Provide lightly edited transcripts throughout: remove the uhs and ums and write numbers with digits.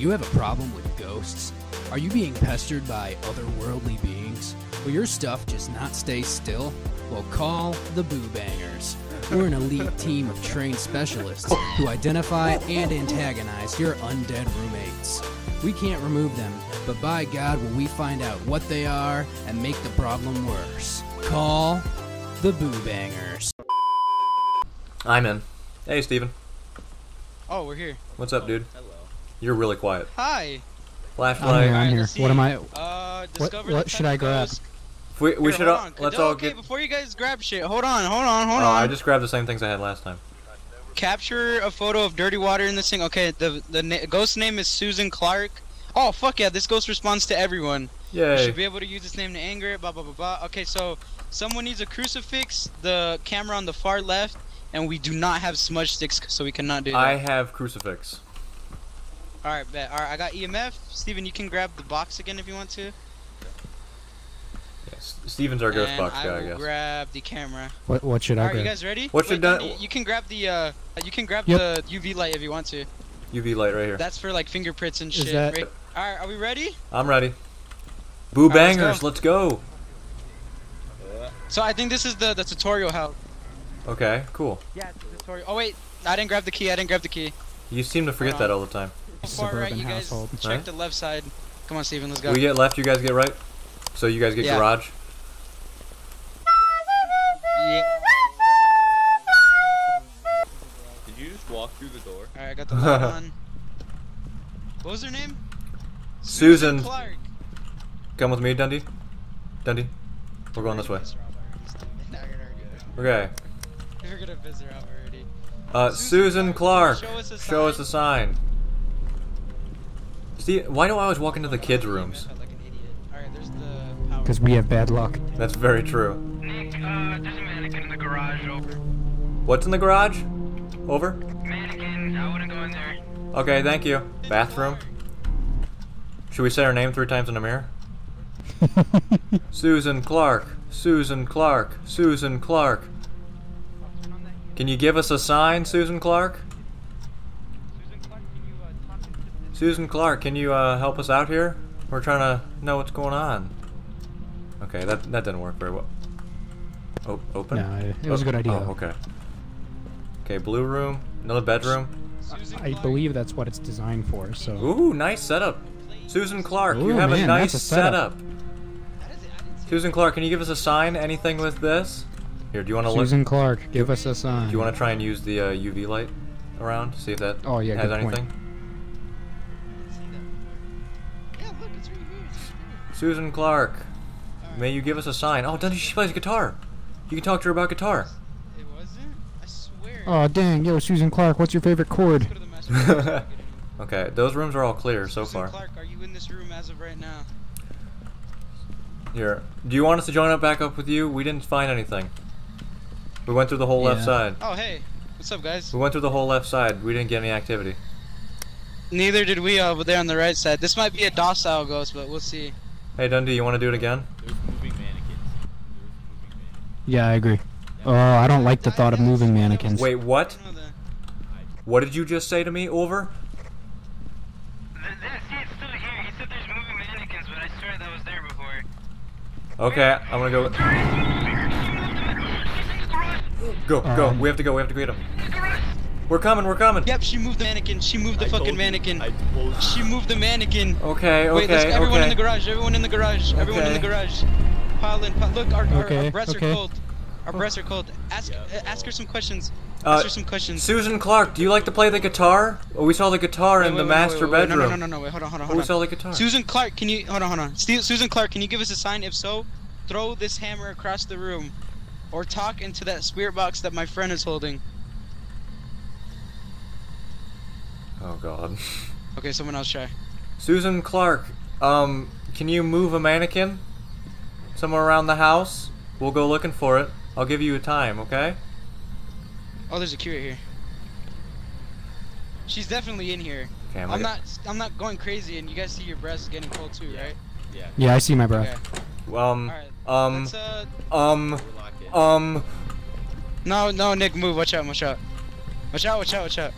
you have a problem with ghosts? Are you being pestered by otherworldly beings? Will your stuff just not stay still? Well, call the Boo Bangers. We're an elite team of trained specialists who identify and antagonize your undead roommates. We can't remove them, but by God will we find out what they are and make the problem worse. Call the Boo Bangers. I'm in. Hey, Stephen. Oh, we're here. What's up, dude? Hello. You're really quiet. Hi. Flashlight. I'm here. What am I? What should I grab? We should all, let's all get... Okay, before you guys grab shit, hold on. I just grabbed the same things I had last time. Capture a photo of dirty water in this thing. Okay, the ghost name is Susan Clark. Oh, fuck yeah, this ghost responds to everyone. Yeah. You should be able to use this name to anger it, blah, blah, blah, blah. Okay, so someone needs a crucifix, the camera on the far left, and we do not have smudge sticks, so we cannot do that. I have crucifix. Alright, bet. Alright, I got EMF. Steven, you can grab the box again if you want to. Steven's our ghost box guy, I guess. Grab the camera. What should I grab? Are you guys ready? What should I? You can grab the the UV light if you want to. UV light right here. That's for like fingerprints and shit. That... Right? All right, are we ready? I'm ready. Boo Bangers, let's go. So I think this is the tutorial help. Okay, cool. Yeah, it's the tutorial. Oh wait, I didn't grab the key. You seem to forget that all the time. Suburban household. Check the left side. Come on, Steven, let's go. We get left, you guys get right. So you guys get garage? Yeah. Did you just walk through the door? Alright, I got the light on. What was her name? Susan Clark. Come with me, Dundee. Dundee, we're going this way. Okay. You're gonna piss her off already. Susan Clark, show us a sign. See, why do I always walk into the kids' rooms? Because we have bad luck. That's very true. Nick, there's a mannequin in the garage, over. What's in the garage? Over? Mannequin, I wouldn't go in there. Okay, thank you. Bathroom. Should we say her name 3 times in a mirror? Susan Clark, Susan Clark, Susan Clark. Can you give us a sign, Susan Clark? Susan Clark, can you help us out here? We're trying to know what's going on. Okay, that didn't work very well. Oh, open? No, it was a good idea. Oh, okay. Okay, blue room, another bedroom. I believe that's what it's designed for, so... Ooh, nice setup. Susan Clark, you have a nice setup. Susan Clark, can you give us a sign? Anything with this? Here, do you want to look? Susan Clark, give us a sign. Do you want to try and use the UV light around? See if that has anything? Point. Susan Clark, may you give us a sign? Oh, Dundee, she plays guitar. You can talk to her about guitar. It wasn't? I swear. Oh, dang. Yo, Susan Clark, what's your favorite chord? Okay, those rooms are all clear so far. Susan Clark, are you in this room as of right now? Here. Do you want us to join up back up with you? We didn't find anything. We went through the whole left side. Oh, hey. What's up, guys? We went through the whole left side. We didn't get any activity. Neither did we over there on the right side. This might be a docile ghost, but we'll see. Hey Dundee, you want to do it again? There's moving mannequins. Yeah, I agree. Oh, I don't like the thought of moving mannequins. Wait, what? What did you just say to me, over? See, it's still here. He said there's moving mannequins, but I swear that was there before. Okay, I'm gonna go. Go. We have to go. We have to get him. We're coming. Yep, she moved the mannequin. She moved the mannequin. Okay. Wait, let's go. Everyone in the garage. Everyone in the garage. Pile in. Look, our breaths are cold. Our breaths are cold. Ask her some questions. Susan Clark, do you like to play the guitar? Oh, we saw the guitar in the master bedroom. No. Wait, hold on. We saw the guitar. Susan Clark, can you... Hold on. Susan Clark, can you give us a sign? If so, throw this hammer across the room. Or talk into that spirit box that my friend is holding. Oh God. Okay, someone else try. Susan Clark, can you move a mannequin somewhere around the house? We'll go looking for it. I'll give you a time, okay? Oh, there's a key right here. She's definitely in here. Okay, I'm not going crazy, and you guys see your breath is getting cold too, right? Yeah. Yeah, I see my breath. Okay. Well, No, Nick, move! Watch out! Watch out!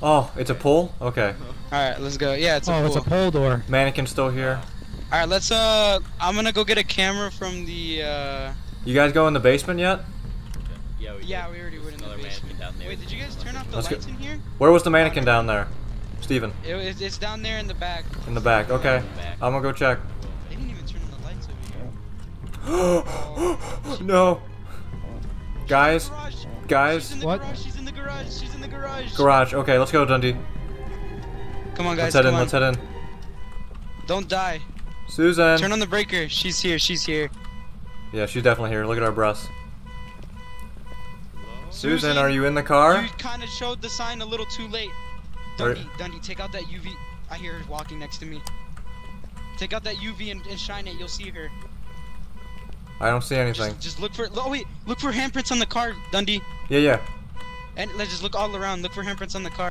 Oh, it's a pole? Okay. Alright, let's go. Yeah, it's a pole. Oh, it's a pole door. Mannequin's still here. Alright, let's, I'm gonna go get a camera from the, You guys go in the basement yet? Yeah, we already went in the basement. Down there. Wait, did you guys turn off the lights in here? Where was the mannequin down there? Stephen. It's down there in the back. In the back, okay. I'm gonna go check. They didn't even turn on the lights over here. Oh, no. Guys, she's in the what? Garage. She's in the garage. She's in the garage. Garage. Okay, let's go, Dundee. Come on, guys. Let's head in. Let's head in. Don't die. Susan. Turn on the breaker. She's here. She's here. Yeah, she's definitely here. Look at our breasts. Susan, are you in the car? You kind of showed the sign a little too late. Dundee, take out that UV. I hear her walking next to me. Take out that UV and shine it. You'll see her. I don't see anything. Just look for. Oh wait, look for handprints on the car, Dundee. Yeah, yeah. And let's just look all around. Look for handprints on the car.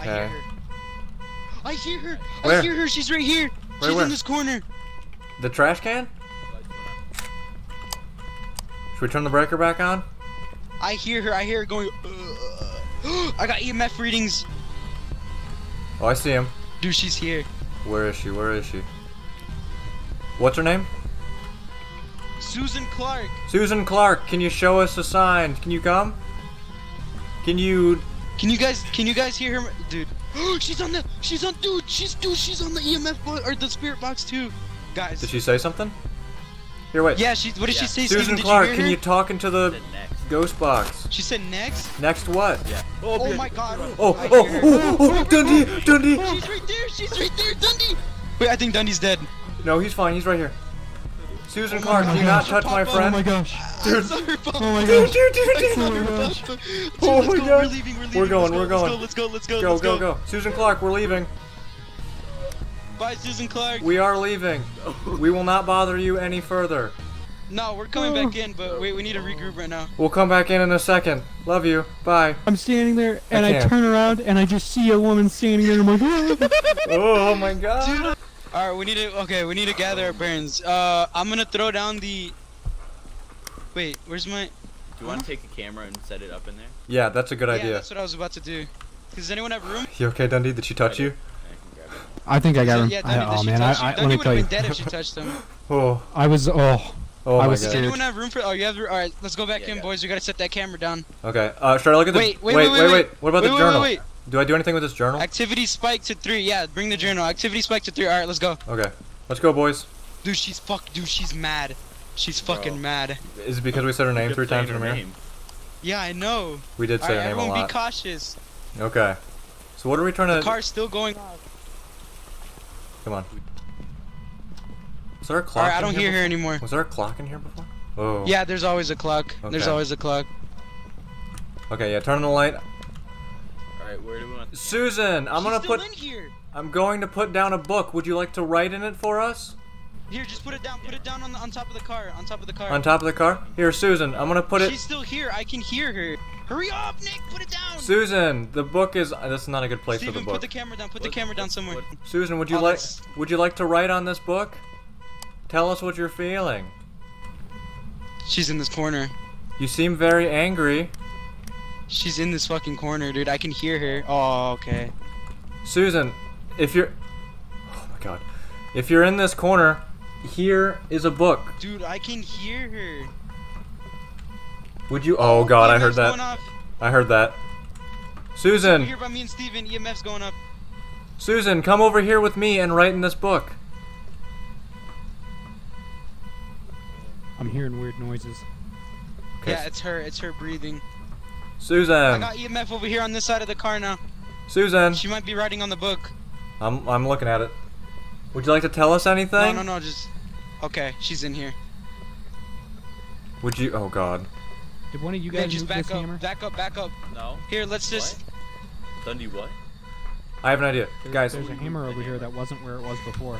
Okay. I hear her. I hear her. Where? I hear her. She's right here. Where, she's in this corner. The trash can? Should we turn the breaker back on? I hear her. I hear her going. I got EMF readings. Oh, I see him. Dude, she's here. Where is she? Where is she? What's her name? Susan Clark. Susan Clark, can you show us a sign? Can you come? Can you? Can you guys hear her, dude? She's on the EMF box, or the spirit box too, guys. Did she say something? Here, wait. Yeah, what did she say? Susan Clark, can you talk into the ghost box? She said next. Next what? Yeah. Oh my God. Oh, Dundee, Dundee. She's right there, Dundee. Wait, I think Dundee's dead. No, he's fine. He's right here. Susan Clark, do not touch my friend. Oh my gosh. Dude. Oh my gosh. Dude. Oh my God. We're going. We're going. Let's go. Let's go. Go. Go. Go. Susan Clark, we're leaving. Bye, Susan Clark. We are leaving. We will not bother you any further. No, we're coming back in, but wait, we need to regroup right now. We'll come back in a second. Love you. Bye. I'm standing there, and I turn around, and I just see a woman standing there, and I'm like, oh my God. All right, we need to gather our bearings. I'm gonna throw down the. Wait, where's my? Do you want to take a camera and set it up in there? Yeah, that's a good idea. Yeah, that's what I was about to do. Does anyone have room? You okay, Dundee? Did she touch you? I think I got him. Yeah, Dundee, oh man, Dundee let me tell you. Dundee would've been dead if she touched him. I was scared. Does anyone have room for? Oh, you have room. All right, let's go back in, boys. We gotta set that camera down. Okay. Should I look at the? Wait. What about the journal? Do I do anything with this journal? Activity spike to 3. Yeah, bring the journal. Activity spike to 3. All right, let's go. Okay, let's go, boys. Dude, she's fucked. Dude, she's mad. She's fucking mad. Is it because we said her name 3 times in the mirror? Yeah, I know. We did say her name a lot. Everyone, be cautious. Okay. So what are we trying to? The car's still going. Come on. Is there a clock? Alright, I don't hear her anymore. Was there a clock in here before? Oh. Yeah, there's always a clock. Okay. There's always a clock. Okay, yeah, turn on the light. Alright, where do we want? Susan, I'm gonna put. In here. I'm going to put down a book. Would you like to write in it for us? Here, just put it down. Put it down on top of the car. On top of the car. On top of the car. Here, Susan, I'm gonna put it. She's still here. I can hear her. Hurry up, Nick! Put it down! Susan, the book is... That's not a good place for the book. Put the camera down. Put the camera down somewhere. Susan, would you like to write on this book? Tell us what you're feeling. She's in this corner. You seem very angry. She's in this fucking corner, dude. I can hear her. Oh, okay. Susan, if you're... Oh, my God. If you're in this corner, here is a book. Dude, I can hear her. Would you? Oh God, EMF's I heard that. I heard that. Susan. Here by me and Stephen. EMF's going up. Susan, come over here with me and write in this book. I'm hearing weird noises. Okay. Yeah, it's her. It's her breathing. Susan. I got EMF over here on this side of the car now. Susan. She might be writing on the book. I'm looking at it. Would you like to tell us anything? No, just. Okay, she's in here. Would you? Oh God. Did one of you guys just back up, hammer? Back up, back up. No. Here, let's just... What? Dundee, what? I have an idea. Guys. There's a hammer over here that wasn't where it was before.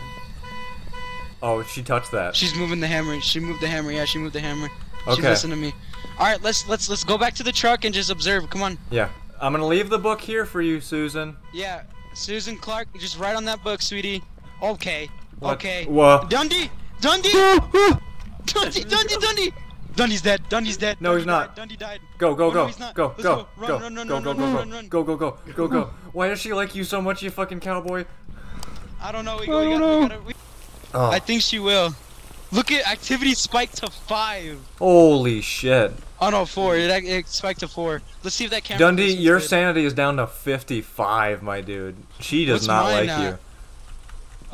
Oh, she touched that. She's moving the hammer. She moved the hammer. Yeah, she moved the hammer. Okay. She's listening to me. All right, let's go back to the truck and just observe. Come on. Yeah. I'm going to leave the book here for you, Susan. Yeah. Susan Clark, just write on that book, sweetie. Okay. What? Okay. What? Dundee! Dundee! Dundee! Dundee! Dundee! Dundee's dead. Dundee's dead. No, he's not. Dundee died. Go, go, go, go, go, go, run, run, run, run, go, go, go, go, go. Why does she like you so much, you fucking cowboy? I don't know. I don't know. I think she will. Look at activity spiked to 5. Holy shit. Oh no, 4. It spiked to 4. Let's see if that camera. Dundee, your sanity is down to 55, my dude. She does not like you.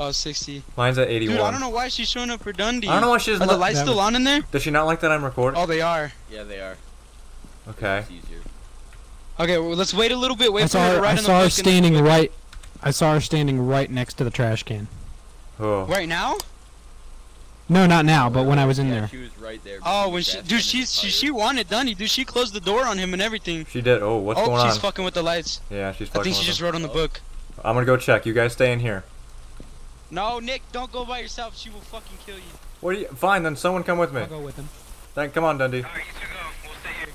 Oh, 60. Mine's at 81. Dude, I don't know why she's showing up for Dundee. I don't know why she doesn't. Are the lights still on in there? Does she not like that I'm recording? Oh, they are. Yeah, they are. Okay. Okay, well, let's wait a little bit. Wait for her right in the middle. I saw her standing right next to the trash can. Oh. Right now? No, not now, but when I was in there. She was right there. Oh, when she, dude, she wanted Dundee, dude. She closed the door on him and everything. She did. Oh, what's going on? Oh, she's fucking with the lights. Yeah, she's fucking with them. I think she just wrote on the book. I'm gonna go check. You guys stay in here. No, Nick, don't go by yourself. She will fucking kill you. What are you? Fine, then someone come with me. I'll go with him. Then come on, Dundee. All right, you two go. We'll stay here.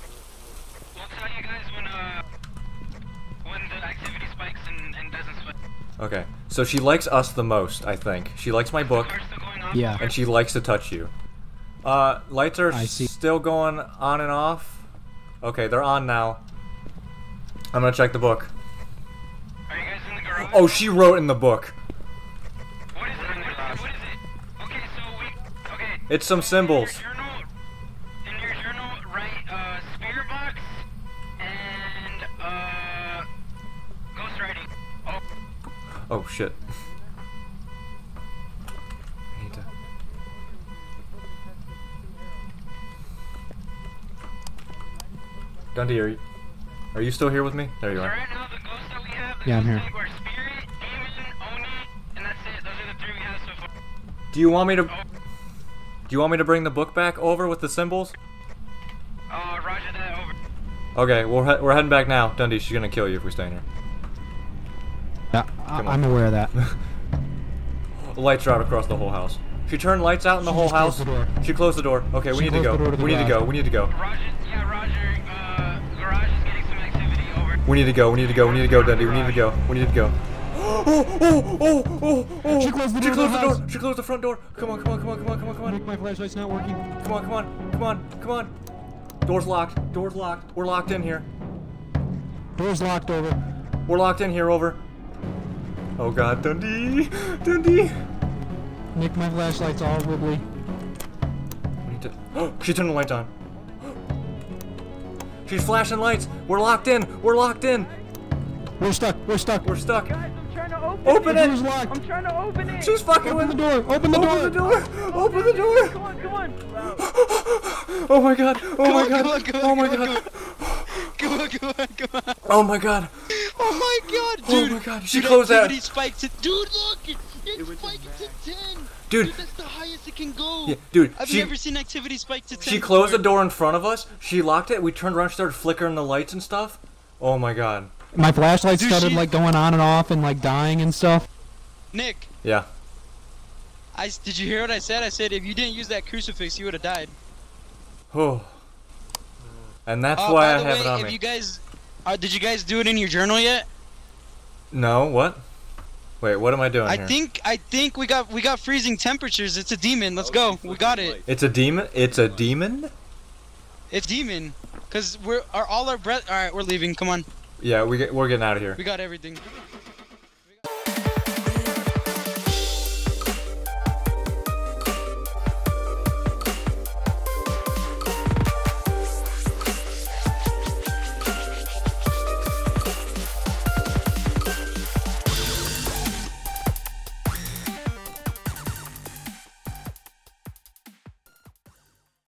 We'll tell you guys when the activity spikes and doesn't spike. Okay, so she likes us the most, I think. She likes my book. Yeah. And she likes to touch you. Lights are still going on and off. Okay, they're on now. I'm gonna check the book. Are you guys in the garage? Oh, she wrote in the book. What is it? What is it? Okay, so we... Okay. It's some symbols. In your journal, write, spear box and, ghost riding. Oh. Oh, shit. Dundee, are you still here with me? There you are. Right now, the ghosts that we have, yeah, I'm here. Are spirit, demon, Oni, and that's it. Those are the 3 we have so far. Do you want me to? Do you want me to bring the book back over with the symbols? Roger that. Over. Okay, we're heading back now. Dundee, she's gonna kill you if we stay in here. Yeah, I'm aware of that. The lights are out across the whole house. She turned lights out in the whole house. She closed the door. Okay, we need to go. We need to go. We need to go. Roger, yeah, Roger. Garage is getting some activity, over. We need to go, we need to go, we need to go, Dundee, we need to go, we need to go. Oh, oh, oh, oh, oh! She closed the door, she closed the front door. Come on, come on, come on, come on, come on, come on. Nick, my flashlight's not working. Come on, come on, come on, come on. Door's locked, we're locked in here. Door's locked, over. We're locked in here, over. Oh god, Dundee, Dundee. Nick, my flashlight's all wobbly. We need to, oh, she turned the light on. She's flashing lights. We're locked in. We're locked in. We're stuck. We're stuck. We're stuck. Guys, I'm trying to open it. I'm trying to open it. She's fucking open the door. Open the door. Open the door. Open the door. Come on, come on. Oh my god. Oh my god. Oh my god. Come on, come on, come on. Oh my god. Oh my god, dude. Oh my god. She closed that. Dude, look. It spiked to 10. Dude, that's the highest it can go. Yeah, dude, I've never seen activity spike to 10. She closed the door in front of us. She locked it. We turned around. She started flickering the lights and stuff. Oh my god. My flashlight started like going on and off and like dying and stuff. Nick. Yeah. Did you hear what I said? I said if you didn't use that crucifix, you would have died. Oh. And that's why I have it on me. You guys, did you guys do it in your journal yet? No. What? Wait, what am I doing here? I think we got freezing temperatures. It's a demon. Let's go. We got it. It's a demon. It's a demon. It's demon. Cause we're all our breath. All right, we're leaving. Come on. Yeah, we're getting out of here. We got everything.